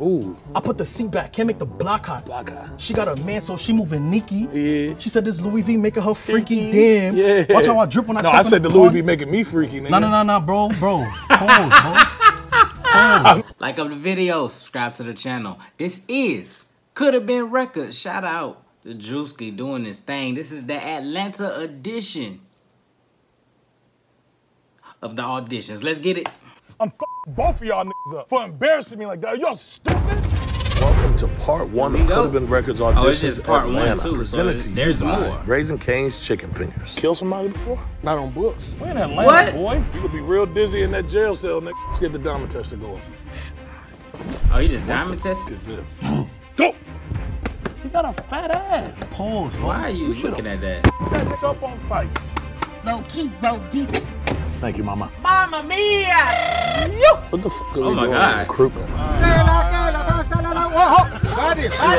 Ooh. I put the seat back, can't make the block hot. She got a man, so she moving Nike. Yeah. She said this Louis V making her freaky. Damn. Yeah. Watch how I drip when I step in. No, I said the Louis V making me freaky, nigga. No, bro. Pause, bro. Pause. Like up the video, subscribe to the channel. This is Coulda Been Records. Shout out to Druski doing this thing. This is the Atlanta edition of the auditions. Let's get it. I'm f***ing both of y'all niggas up for embarrassing me like that. Y'all stupid. Welcome to part one of Coulda Been Records auditions. Oh, it's just part Atlanta, one too. Presented so there's to you more. Raising Cane's chicken fingers. Kill somebody before? Not on books. We're in Atlanta, what? Boy. You could be real dizzy in that jail cell, nigga. Let's get the diamond test to go on. Oh, you just diamond test? Is this? Go. You got a fat ass. Pause. Why are you looking at that? That nigga up on fight. No keep, bro. Deep. Thank you, mama. Mama mia! You. What the fuck are we doing in recruitment?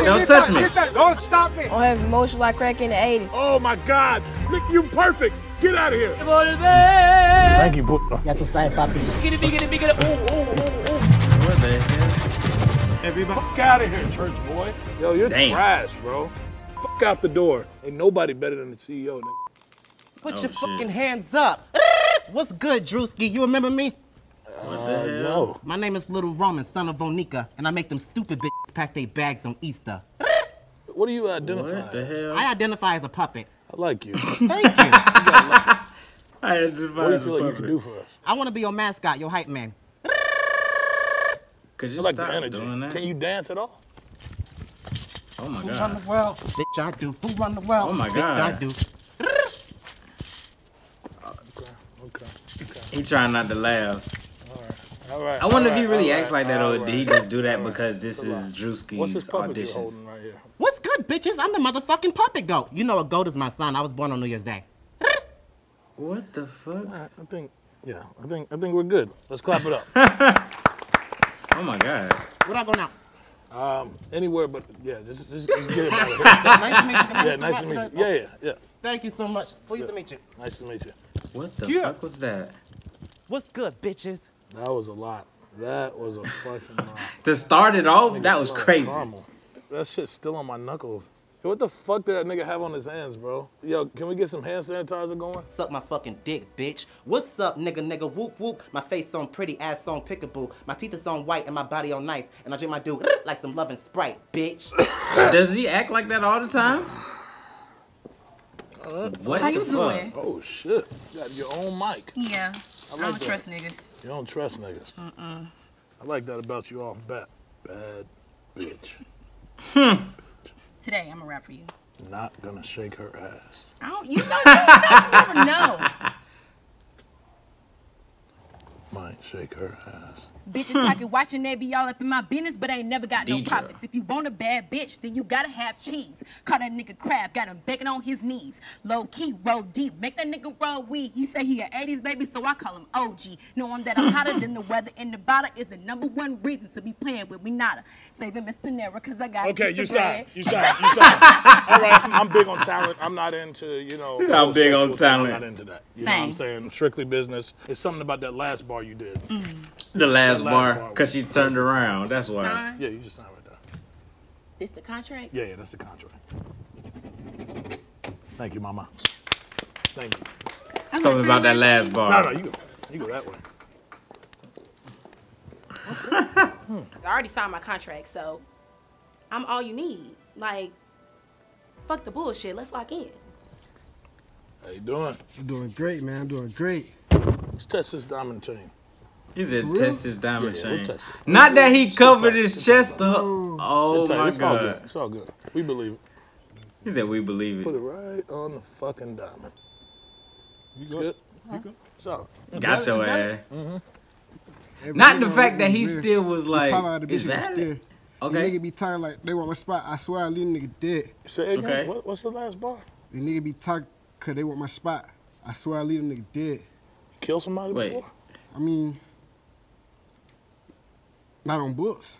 Don't touch me. Don't stop me. I don't have emotion like crack in the 80s. Oh my God. Look, you perfect. Get out of here. Thank you, bro. Got to say, papi. Get it. Ooh. What the hell? Everybody. Fuck out of here, church boy. Yo, you're trash, bro. Fuck out the door. Ain't nobody better than the CEO, nigga. Put your fucking hands up. What's good, Druski? You remember me? What the hell? No. My name is Little Roman, son of Vonica, and I make them stupid bitches pack their bags on Easter. What do you identify as? The hell? I identify as a puppet. I like you. Thank you. I identify as a puppet. What do you feel like you can do for us? I want to be your mascot, your hype man. Could you stop doing that? Can you dance at all? Oh my God. Who run the world? Bitch, I do. Who run the world? Oh my God. Bitch, I do. Okay. He trying not to laugh. All right. I wonder if he really acts like that, or did he just do that because this is Druski's auditions? Right here? What's good, bitches? I'm the motherfucking puppet goat. You know a goat is my son. I was born on New Year's Day. What the fuck? I think we're good. Let's clap it up. Oh my God. Where I go now? Anywhere but just get it out of here. Nice to meet you. Nice to meet you. Yeah. Thank you so much. Pleased to meet you. Nice to meet you. What the fuck was that? What's good, bitches? That was a lot. That was a fucking lot. To start it off, that was crazy. That shit's still on my knuckles. Yo, what the fuck did that nigga have on his hands, bro? Yo, can we get some hand sanitizer going? Suck my fucking dick, bitch. What's up, nigga? Whoop, whoop. My face on pretty, ass on pickable. My teeth is on white and my body on nice. And I drink my dude like some loving Sprite, bitch. Does he act like that all the time? What are you doing? Oh, shit. You got your own mic. Yeah. I don't trust niggas. You don't trust niggas? Mm-mm. I like that about you off bat. Bad bitch. Today, I'm going to rap for you. Not going to shake her ass. You never know. Might shake her ass. Bitches pocket watching, they be all up in my business, but I ain't never got no profits. If you want a bad bitch, then you gotta have cheese. Caught that nigga crab, got him begging on his knees. Low key, roll deep, make that nigga roll weed. He say he a 80s baby, so I call him OG. Knowing that I'm hotter than the weather in Nevada is the #1 reason to be playing with me nada. Save him as Panera, cause I got you side. All right, I'm big on talent. I'm not into, you know. I'm big on talent. I'm not into that. You know what I'm saying? Strictly business. It's something about that last bar you did. The last bar, because she turned around. That's why. Sign? Yeah, you just signed right there. This the contract? Yeah, that's the contract. Thank you, mama. Thank you. Something about that last bar. No, you go that way. I already signed my contract, so I'm all you need. Like, fuck the bullshit. Let's lock in. How you doing? I'm doing great, man. I'm doing great. Let's test this diamond chain. He said test his diamond chain. We'll Not that he covered his chest up. Oh my God. All good. It's all good. We believe it. He said we believe it. Put it right on the fucking diamond. You good? You good? Got your ass. Not the fact that he still was like, is that it? Okay. The nigga be tired like, they want my spot. I swear I leave nigga dead. Say again, okay. What's the last bar? The nigga be tired because they want my spot. I swear I leave nigga dead. Kill somebody before? I mean... Not on books.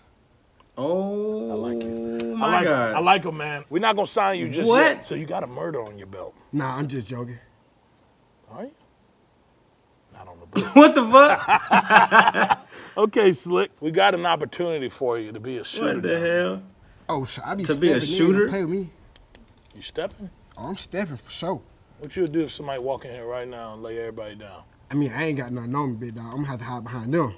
Oh, I like it. My God. I like him, man. We're not going to sign you just yet, so you got a murder on your belt. Nah, I'm just joking. All right? Not on the books. What the fuck? Okay, Slick. We got an opportunity for you to be a shooter. What the hell? Oh, so I be to be a shooter? Play with me. You stepping? Oh, I'm stepping for sure. What you would do if somebody walk in here right now and lay everybody down? I mean, I ain't got nothing on me, big dog. I'm gonna have to hide behind them.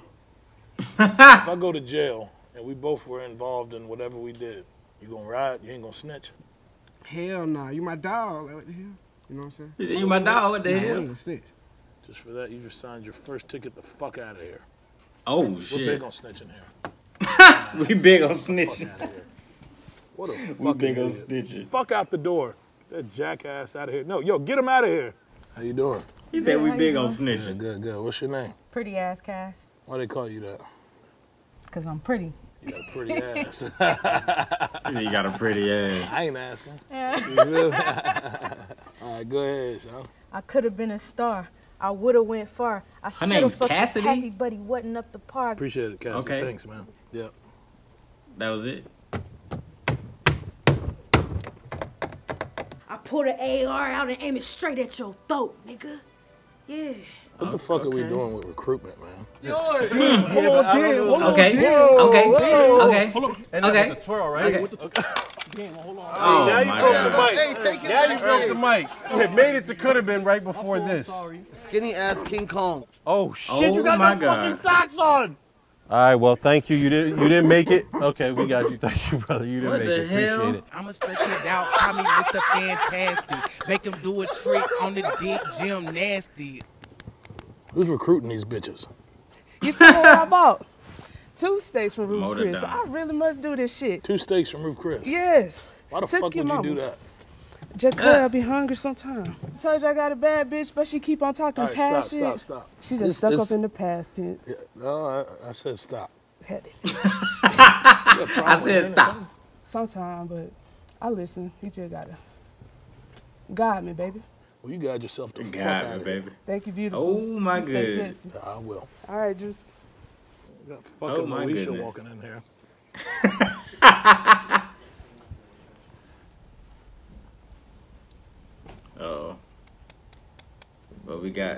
If I go to jail and we both were involved in whatever we did, you gonna ride? You ain't gonna snitch? Hell nah. You my dog. Like, what the hell? You know what I'm saying? You my dog. What the hell? I ain't gonna snitch. Just for that, you just signed your first ticket the fuck out of here. Oh, we're shit. We're big on snitching here. We big on snitching. What a fuck. We big on snitching. Fuck out the door. That jackass out of here. No, yo, get him out of here. How you doing? He said we big on snitching. Yeah, good, good. What's your name? Pretty ass Cass. Why they call you that? Because I'm pretty. You got a pretty ass. You got a pretty ass. I ain't asking. Yeah. All right, go ahead, Sean. I could have been a star. I would have went far. I should have fucked Cassidy, but he wasn't up the park. Appreciate it, Cassidy. Okay. Thanks, man. Yep. That was it. I pulled an AR out and aim it straight at your throat, nigga. Yeah. What the fuck are we doing with recruitment, man? Okay. With the twirl, right? Okay. Damn, hold on. Oh, now you broke the mic. Now you broke the mic. It made it to Coulda Been right before this. Sorry. Skinny ass King Kong. Oh shit! Oh, you got no fucking socks on. All right, well, thank you. You didn't make it. Okay, we got you. Thank you, brother. You didn't make it. Hell? Appreciate it. I'm a special out Tommy with the fantastic. Make him do a trick on the dick, Jim Nasty. Who's recruiting these bitches? You see what I bought? 2 steaks from Ruth Chris. So I really must do this shit. 2 steaks from Ruth Chris? Yes. Why the fuck would you do that? Just cause I be hungry sometime. I told you I got a bad bitch, but she keep on talking past shit. Stop. She just stuck up in the past tense. Yeah, no, I said stop. Had it. I said stop. Sometime, but I listen. You just gotta guide me, baby. Well, you got yourself the fuck out of baby. Thank you, beautiful. Oh my goodness. I will. All right, Juice. We got fucking Moesha walking in here. Uh-oh. What we got?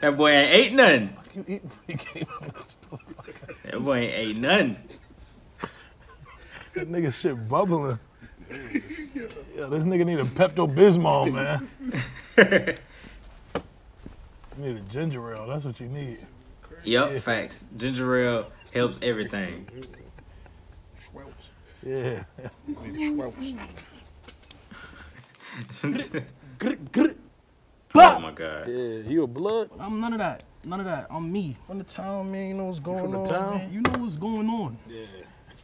That boy ain't ate nothing. That boy ain't ate nothing. That nigga shit bubbling. Yeah, this nigga need a Pepto-Bismol, man. You need a ginger ale. That's what you need. Yep, yeah. Facts. Ginger ale helps everything. Yeah. Oh my God. Yeah, you a blood? I'm none of that. None of that. I'm me. From the town, man. You know what's going on. Man. You know what's going on. Yeah.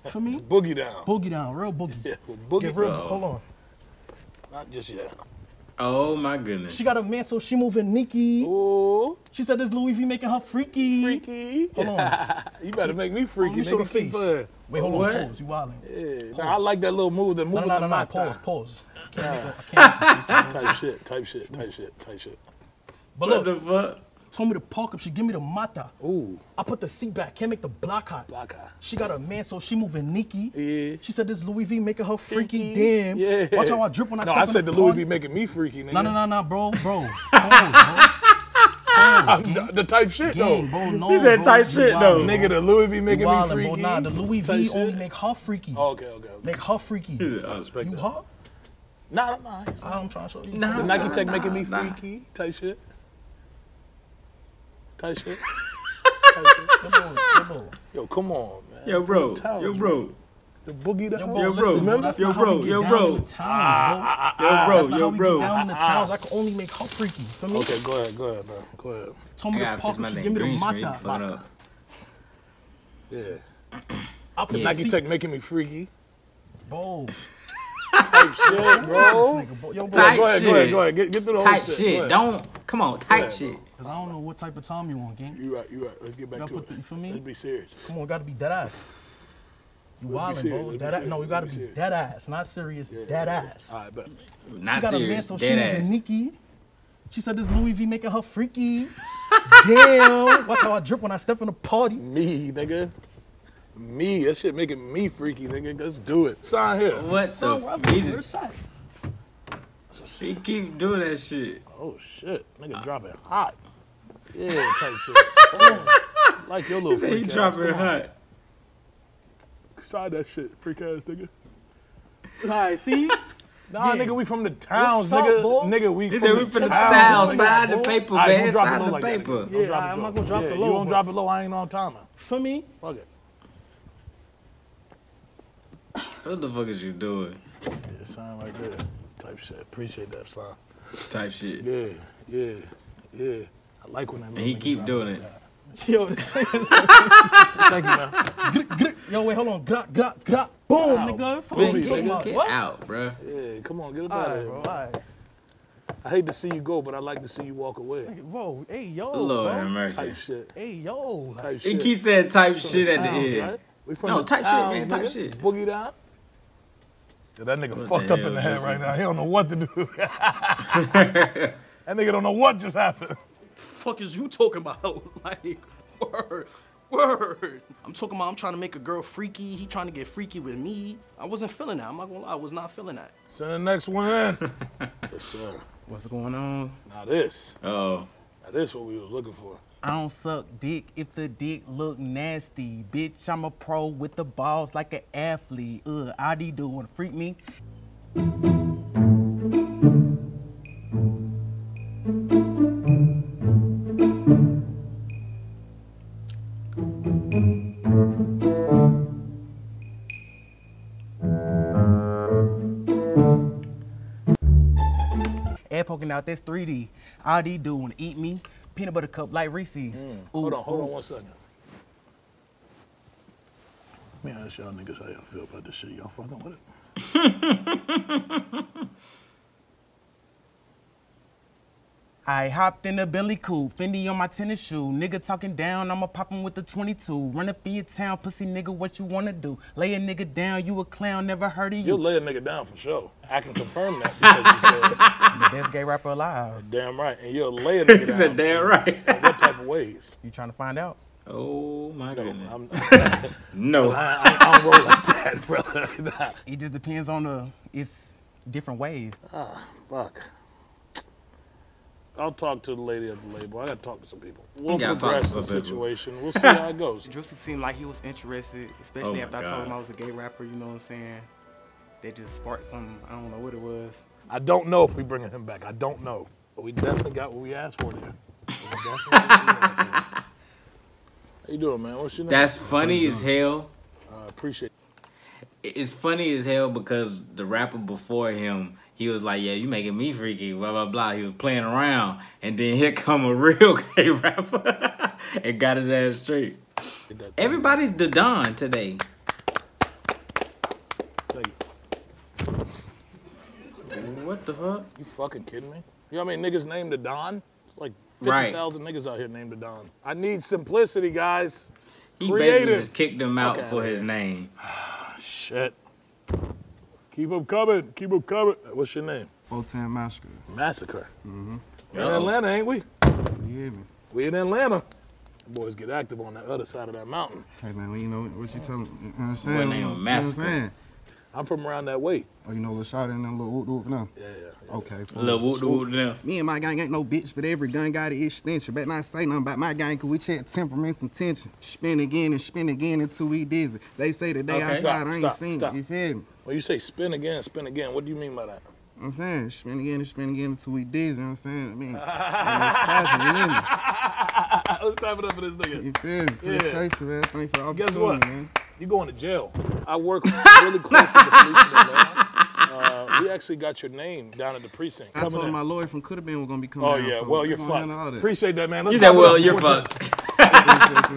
For me? Boogie down. Boogie down. Real boogie. Yeah, well, boogie. Get real. Hold on. Not just yet. Oh my goodness. She got a man, so she moving Nikki. Ooh. She said this Louis V making her freaky. Freaky. Hold on. You better make me freaky. You show the face. Fun. Wait, hold on. Pause. You wildin'. Yeah. I like that little move. That move. No. Pause. I can't. Type shit. But look. What the fuck? Told me to park up. She give me the mata. Ooh. I put the seat back. Can't make the block hot. She got a man, so she moving Nikki. Yeah. She said this Louis V making her freaky. Damn. Yeah. Watch how I drip when I step in the party. No, I said the Louis V making me freaky, nigga. No, bro. The type shit, though. He said type shit, though. Nigga, the Louis V making me freaky. Nah, the Louis V only make her freaky. Okay. Make her freaky. I respect that. You her? Nah. I'm trying to show you. The Nike Tech making me freaky type shit. Type shit. Come on. Yo, come on, man. Yo, bro. The boogie down. Yo, bro. That's how we get down in the towns. I can only make her freaky. For me? Okay, go ahead, bro. Go ahead. Told me to park and she give me the mata. Yeah. I put Nike Tech making me freaky. Bro. Type shit, bro. Yo, bro. Go ahead. Get through the whole shit. Type shit. Don't. Come on, type shit. Because I don't know what type of time you want, gang. You right. Let's get back to it. You feel me? Let's be serious. Come on, gotta be dead ass. You wildin', bro. Dead ass. No, you gotta be dead ass. Not serious, dead ass. All right, but not serious, dead ass. She got a man, so she was a Nikki. She said this Louis V making her freaky. Damn. Watch how I drip when I step in the party. Me, nigga. Me. That shit making me freaky, nigga. Let's do it. Sign here. What the? He keep doing that shit. Oh, shit. Nigga dropping hot. Yeah, type shit. Oh, like your little freak ass. He dropping it hot. Side that shit, freak ass nigga. All right, see? Nah, yeah. Nigga, we from the towns, up, nigga. Boy? Nigga, we from the towns. Side the paper, man. Side the paper. Yeah, I'm not gonna drop it low. You won't drop it low. I ain't on timer. For me? Fuck it. What the fuck is you doing? Yeah, sign like that. Type shit. Appreciate that sign. Type shit. Yeah. I like when that. And he keep doing it. Yo, this nigga. Thank you, man. Yo, wait, hold on. Grop. Boom, wow. Nigga. Fucking get out, bro. Yeah, come on, get up out of here, bro. All right. I hate to see you go, but I like to see you walk away. Whoa, hey, yo. Lord have mercy. Type shit. Hey, yo. Type shit. He keeps saying type shit at the end. Right? No, type shit, man. Type shit. Boogie down. Yeah, that nigga fucked up in the head right now. He don't know what to do. That nigga don't know what just happened. Fuck is you talking about? Like, word. I'm talking about I'm trying to make a girl freaky. He trying to get freaky with me. I wasn't feeling that. I'm not gonna lie. I was not feeling that. Send the next one in. Yes, sir. What's going on? Now this. Uh-oh. Now this what we was looking for. I don't suck dick if the dick look nasty. Bitch, I'm a pro with the balls like an athlete. Ugh, Adi do wanna freak me. Air poking out, that's 3D. Adi do wanna eat me. Peanut butter cup like Reese's. Mm. Hold on 1 second. Let me ask y'all niggas how y'all feel about this shit. Y'all fucking with it? I hopped in a Bentley coupe, Fendi on my tennis shoe. Nigga talking down, I'ma pop him with the 22. Run up in your town, pussy nigga, what you wanna do? Lay a nigga down, you a clown, never heard of you. You'll lay a nigga down for sure. I can confirm that because you said the best gay rapper alive. Damn right, and you'll lay a nigga down. He said damn right. In what type of ways? You trying to find out? Oh my goodness. I'm no. I don't roll like that, brother. Nah. It just depends on it's different ways. Ah, fuck. I'll talk to the lady at the label. I gotta talk to some people. We'll progress the situation. We'll see how it goes. Druski seemed like he was interested, especially after I told him I was a gay rapper, you know what I'm saying? They just sparked something. I don't know what it was. I don't know if we bringing him back. I don't know. But we definitely got what we asked for there. How you doing, man? What's your name? That's funny as hell. I appreciate it. It's funny as hell because the rapper before him, he was like, yeah, you making me freaky, blah, blah, blah. He was playing around. And then here come a real gay rapper and got his ass straight. Everybody's the Don today. Thank you. What the fuck? You fucking kidding me? You know what I mean? Niggas named the Don? Like 50,000 niggas out here named the Don. I need simplicity, guys. He basically just kicked him out for his name. Shit. Keep them coming. What's your name? Botan Massacre. Massacre? Mm-hmm. We're in Atlanta, ain't we? Yeah, man. We in Atlanta. The boys get active on the other side of that mountain. Hey, man, well, you know what you telling me? You know what I'm saying? Boy, name was Massacre. You know what I'm saying? I'm from around that way. Oh, you know Lil Shawty and them Lil Whoop-Whoop now? Yeah. Okay. Lil Whoop-Whoop now. Me and my gang ain't no bitch, but every gun got an extension. Better not say nothing about my gang, because we check temperaments and tension. Spin again until we dizzy. They say the day outside, I ain't seen it. You feel me? When you say spin again, what do you mean by that? I'm saying spin again until we dizzy, you know what I'm saying? I mean, let's clap it up for this nigga. You feel me? For the chase, man. Thank you for the opportunity, guess what? Man. You going to jail. I work really close with the police in Atlanta. We actually got your name down at the precinct. I told my lawyer from Coulda Been was going to be coming down, so well, you're fucked. Appreciate that, man. Let's you're fucked.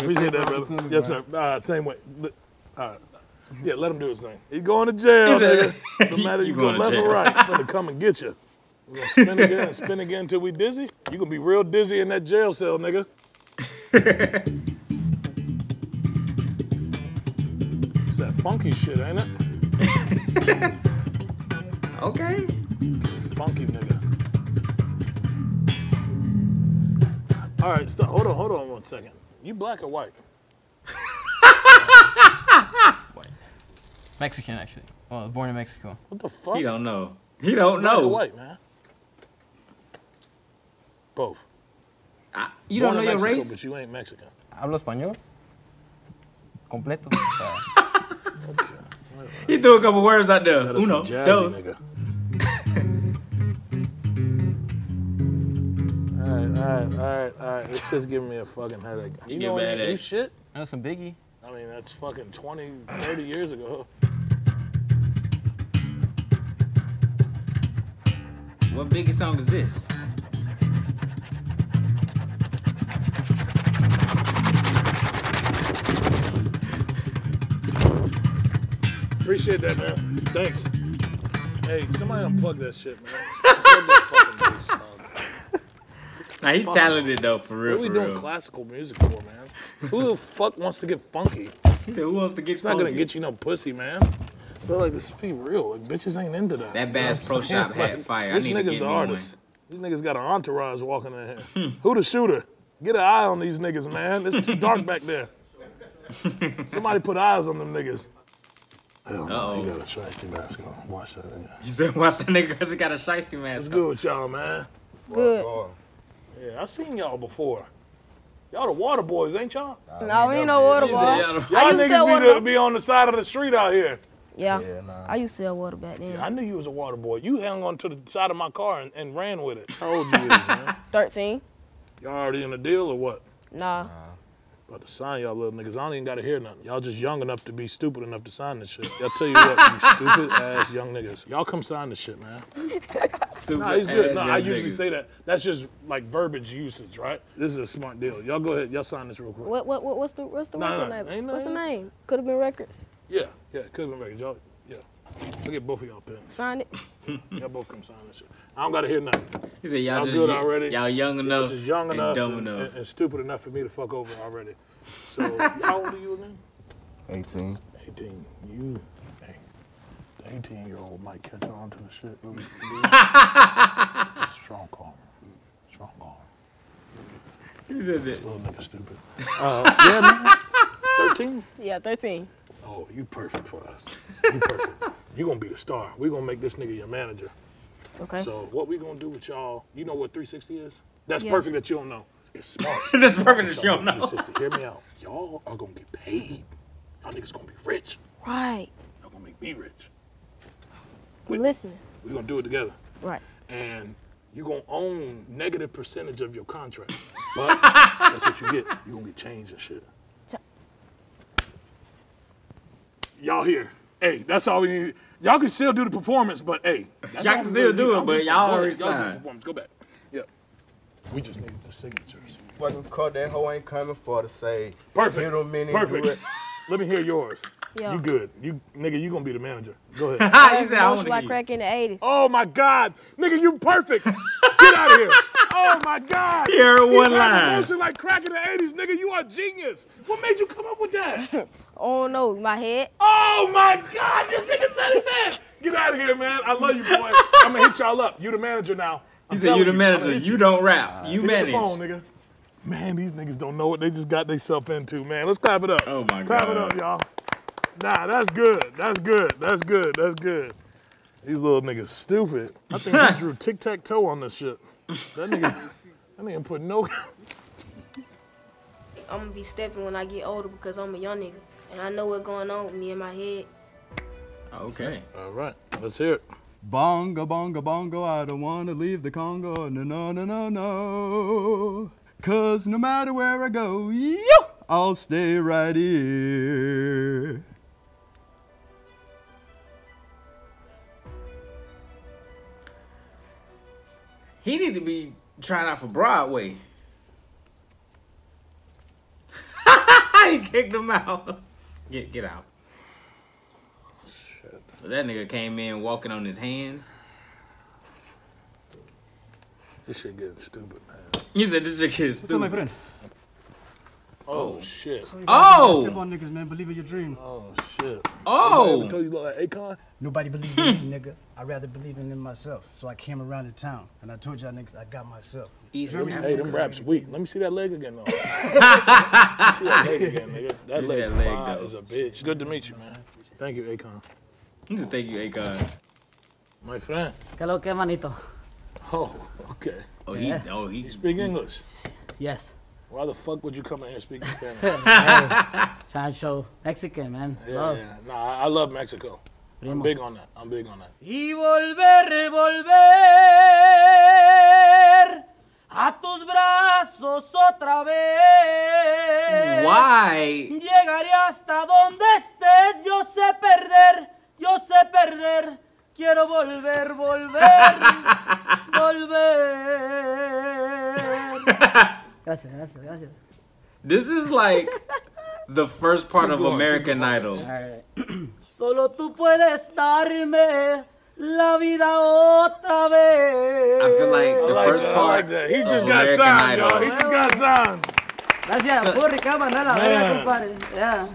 Appreciate that, brother. Yes, sir. Same way. All right. Yeah, let him do his thing. He's going to jail, nigga. No matter you go left or right, I'm going to come and get you. We're going to spin again and spin again until we dizzy. You're going to be real dizzy in that jail cell, nigga. It's that funky shit, ain't it? Okay. Funky nigga. All right, hold on 1 second. You black or white? Mexican, actually. Well, born in Mexico. What the fuck? He don't know. He don't know. White, man. Both. You don't know your race? But you ain't Mexican. Hablo español. Completo. Okay. He threw a couple words out there. Uno, dos. All right. It's just giving me a fucking headache. You know what? You shit? That's some Biggie. I mean, that's fucking 20, 30 years ago. What Biggie song is this? Appreciate that, man. Thanks. Hey, somebody unplug that shit, man. Unplug that fucking bass song. Nah, he talented though, for real. What are we doing classical music for, man? Who the fuck wants to get funky? Who wants to get funky? It's not gonna get you no pussy, man. I feel like this be real. Like, bitches ain't into that. That Bass Pro Shop had fire. I need to get me one. These niggas got an entourage walking in here. Who the shooter? Get an eye on these niggas, man. It's too dark back there. Somebody put eyes on them niggas. Hell no, he got a shiesty mask on. Watch that nigga. You said watch that nigga because he got a shiesty mask on. What's good with y'all, man? Good. Yeah, I seen y'all before. Y'all the water boys, ain't y'all? No, we ain't no water boys. Y'all niggas be on the side of the street out here. Yeah, nah. I used to sell water back then. Yeah, I knew you was a water boy. You hung on to the side of my car and ran with it. How old you is, man? 13. Y'all already in the deal or what? Nah. About to sign y'all little niggas. I don't even got to hear nothing. Y'all just young enough to be stupid enough to sign this shit. Y'all tell you what, you stupid-ass young niggas. Y'all come sign this shit, man. Stupid nah, he's good. Nah, I usually say that. That's just like verbiage usage, right? This is a smart deal. Y'all go ahead. Y'all sign this real quick. What's the record name? What's the name? Coulda Been Records. Yeah, Coulda Been Records. Y'all, I'll get both of y'all pins. Sign it. Y'all both come sign this shit. I don't got to hear nothing. He said y'all good already. Y'all young enough, just young and enough, dumb enough. And stupid enough for me to fuck over already. So, how old are you again? 18. 18. You, hey, the 18-year-old might catch on to the shit. Strong calm. Strong calm. He said that. Little nigga stupid. Yeah, man. 13? Yeah, 13. Oh, you perfect for us. You perfect. You're going to be the star. We're going to make this nigga your manager. Okay. So what we going to do with y'all, you know what 360 is? That's perfect that you don't know. It's smart. That's perfect that you don't know. Hear me out. Y'all are going to get paid. Y'all niggas going to be rich. Right. Y'all going to make me rich. We're listening. We're going to do it together. Right. And you're going to own negative percentage of your contract. But that's what you get. You're going to get change and shit. Y'all here. Hey, that's all we need. Y'all can still do the performance, but hey. Y'all can still do it, but y'all already signed. Go back. Yeah. We just need the signatures. Fucking cut that hoe ain't coming for to say. Perfect. Perfect. Let me hear yours. Yo. You good. You nigga, you gonna be the manager. Go ahead. He said I want to like crack in the 80s. Oh my God. Nigga, you perfect. Get out of here. Oh my God. Here one line. Emotion like crack in the 80s, nigga. You are genius. What made you come up with that? Oh no, my head. Oh my God, this nigga said his head. Get out of here, man. I love you, boy. I'm gonna hit y'all up. You the manager now. He said you the manager. You don't rap. You manage. Get the phone, nigga. Man, these niggas don't know what they just got themselves into, man. Let's clap it up. Oh my God. Clap it up, y'all. Nah, that's good. That's good. That's good. That's good. These little niggas stupid. I think he drew tic-tac-toe on this shit. That nigga put no. I'm gonna be stepping when I get older because I'm a young nigga. And I know what's going on with me in my head. Okay. All right. Let's hear it. Bongo, bongo, bongo, I don't want to leave the Congo. No, no, no, no, no. Because no matter where I go, I'll stay right here. He need to be trying out for Broadway. He kicked him out. Get out. Shit. But that nigga came in walking on his hands. This shit getting stupid, man. He said this shit getting stupid. What's up, my friend? Oh, shit. Sorry, step on niggas, man. Believe in your dream. Oh, shit. Oh! Nobody told you about like Akon? Nobody believed in me, nigga. I'd rather believe in myself. So I came around the town, and I told y'all niggas I got myself. Easy. Hey, them raps weak. Let me see that leg again, though. Let me see that leg again, nigga. That leg is a bitch. Good to meet you, man. Thank you, Akon. Thank you, Akon. My friend. Hello, que manito. Oh, okay. Oh, he speak English. Yes. Why the fuck would you come in here speaking Spanish? Hey, trying to show Mexican, man. Yeah, love. Yeah. Nah, I love Mexico. I'm big on that. I'm big on that. Y volver, volver a tus brazos otra vez. Why? Llegaré hasta donde estés. Yo sé perder. Yo sé perder. Quiero volver, volver, volver. Gracias, gracias, gracias. This is like the first part of American Idol. All right. Solo tú puedes darme la vida otra vez. I feel like the first part. He just got signed, yo. He just got signed. Gracias por compadre. Yeah.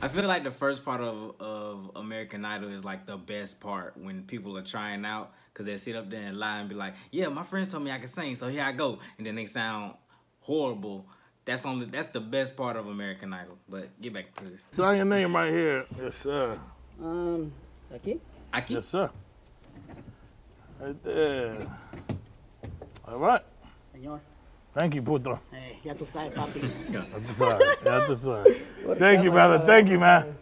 I feel like the first part of American Idol is like the best part when people are trying out, because they sit up there and lie and be like, yeah, my friends told me I could sing, so here I go. And then they sound horrible. That's the best part of American Idol. But get back to this. Sign your name right here. Yes, sir. Aki? Aki? Yes, sir. Right there. All right. Señor. Thank you, puto. Hey, you have to sign, papi. You have to sign. You have to sign. Thank you, brother. Thank you, man.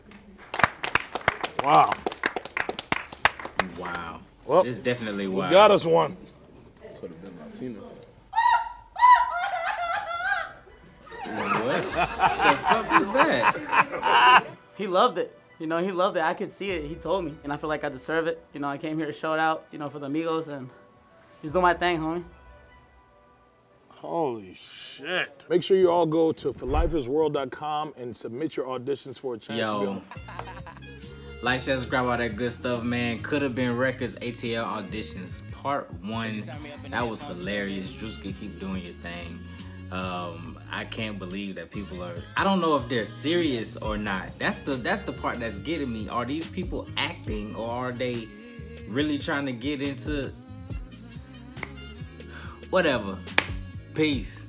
Wow. Wow. Well, it's definitely wild. You got us one. Could have been Latino. What the fuck was that? He loved it. You know, he loved it. I could see it. He told me. And I feel like I deserve it. You know, I came here to show it out, you know, for the amigos, and just do my thing, homie. Holy shit. Make sure you all go to forlifeisworld.com and submit your auditions for a chance to go. Like, share, subscribe, all that good stuff, man. Coulda Been Records ATL Auditions Part 1. That was hilarious. Druski, keep doing your thing. I can't believe that people are, I don't know if they're serious or not. That's the part that's getting me. Are these people acting, or are they really trying to get into whatever? Peace.